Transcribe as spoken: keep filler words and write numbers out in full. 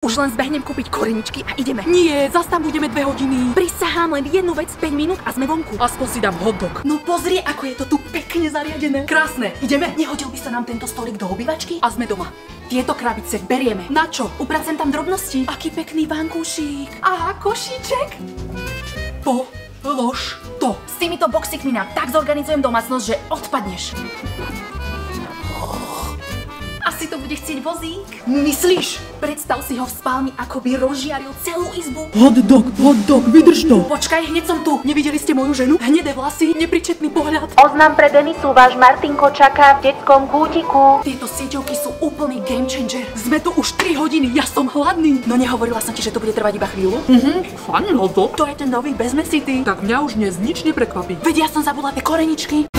Už len zbehnem kúpiť koreničky a ideme. Nie, zas tam budeme dve hodiny. Prisahám len jednu vec, päť minút a sme vonku. Aspoň si dám hot dog. No pozri, ako je to tu pekne zariadené. Krásne, ideme? Nehodil by sa nám tento stolík do obývačky? A sme doma. Tieto krabice berieme. Na čo? Upracem tam drobnosti. Aký pekný vankúšik. Aha, košíček. Polož to. S týmito boxikmi nám tak zorganizujem domácnosť, že odpadneš. Asi to bude chcieť vozík. Myslíš? Predstav si ho v spálni, ako by rozžiaril celú izbu. Hot dog, hot dog, vydrž to. Počkaj, hneď som tu. Nevideli ste moju ženu? Hnedé vlasy, nepričetný pohľad. Oznám pre Denisu, váš Martinko čaká v detskom kútiku. Tieto sieťovky sú úplný game changer. Sme tu už tri hodiny, ja som hladný. No nehovorila som ti, že to bude trvať iba chvíľu? Mhm, fajn hot dog. To je ten nový bez mesity. Tak mňa už dnes nič neprekvapí. Veď ja som zabudla tie koreničky.